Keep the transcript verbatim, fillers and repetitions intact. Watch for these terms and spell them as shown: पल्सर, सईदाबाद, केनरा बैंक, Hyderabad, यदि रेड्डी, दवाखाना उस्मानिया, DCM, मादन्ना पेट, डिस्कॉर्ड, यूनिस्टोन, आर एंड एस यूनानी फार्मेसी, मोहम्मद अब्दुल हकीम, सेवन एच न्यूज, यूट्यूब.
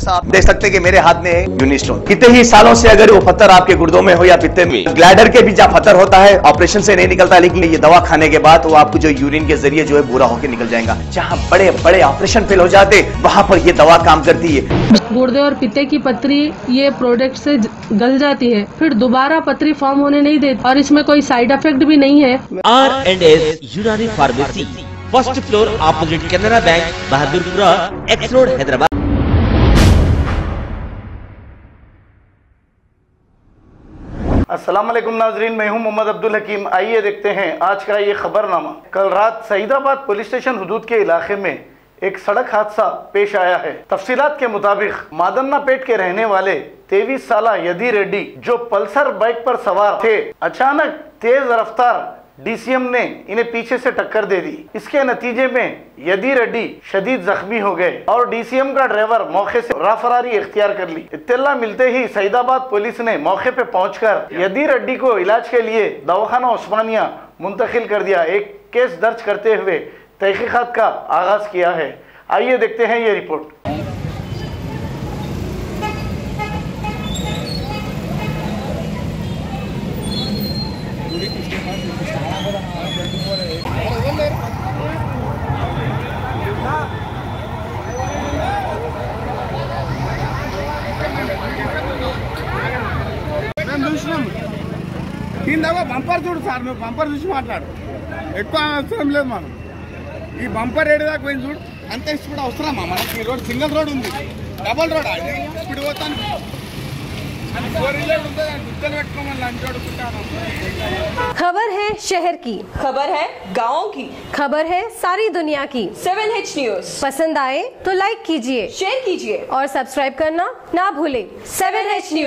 जैसा आप देख सकते हैं कि मेरे हाथ में यूनिस्टोन कितने ही सालों से, अगर वो पत्थर आपके गुर्दों में हो या पित्ते में, ग्लैडर के भी जहाँ पत्थर होता है ऑपरेशन से नहीं निकलता, लेकिन ये दवा खाने के बाद वो आपको जो यूरिन के जरिए जो है बुरा होकर निकल जाएगा। जहाँ बड़े बड़े ऑपरेशन फेल हो जाते वहाँ पर ये दवा काम करती है। गुर्दे और पित्ते की पथरी ये प्रोडक्ट से गल जाती है, फिर दोबारा पथरी फॉर्म होने नहीं देती और इसमें कोई साइड इफेक्ट भी नहीं है। आर एंड एस यूनानी फार्मेसी, first floor opposite केनरा बैंक, Bahadurpura X road, Hyderabad. अस्सलाम वालेकुम नाजरीन, मैं हूं मोहम्मद अब्दुल हकीम। आइए देखते हैं आज का ये खबरनामा। कल रात सईदाबाद पुलिस स्टेशन हुदूद के इलाके में एक सड़क हादसा पेश आया है। तफसीलात के मुताबिक मादन्ना पेट के रहने वाले तेईस साला यदि रेड्डी जो पल्सर बाइक पर सवार थे, अचानक तेज रफ्तार डी सी एम ने इन्हें पीछे से टक्कर दे दी। इसके नतीजे में यदि रेड्डी शदीद जख्मी हो गए और डी सी एम का ड्राइवर मौके से राफरारी इख्तियार कर ली। इत्तला मिलते ही सईदाबाद पुलिस ने मौके पे पहुंचकर यदि रेड्डी को इलाज के लिए दवाखाना उस्मानिया मुंतकिल कर दिया। एक केस दर्ज करते हुए तहकीकात का आगाज किया है। आइए देखते हैं ये रिपोर्ट। కిందవా బంపర్ చూడు సార్, నువ్వు బంపర్ చూసి మాట్లాడు, ఎక్కువ అవసరం లేదు మనం। ఈ బంపర్ ఏడు దాకా పోయింది చూడు, అంత ఇప్పుడు అవసరమా మనకి? ఈ రోడ్ సింగిల్ రోడ్ ఉంది, డబల్ రోడ్ అది ఇప్పుడు పోతాను खबर है शहर की, खबर है गाँव की, खबर है सारी दुनिया की। सेवन एच न्यूज पसंद आए तो लाइक कीजिए, शेयर कीजिए और सब्सक्राइब करना ना भूले। सेवन एच न्यूज।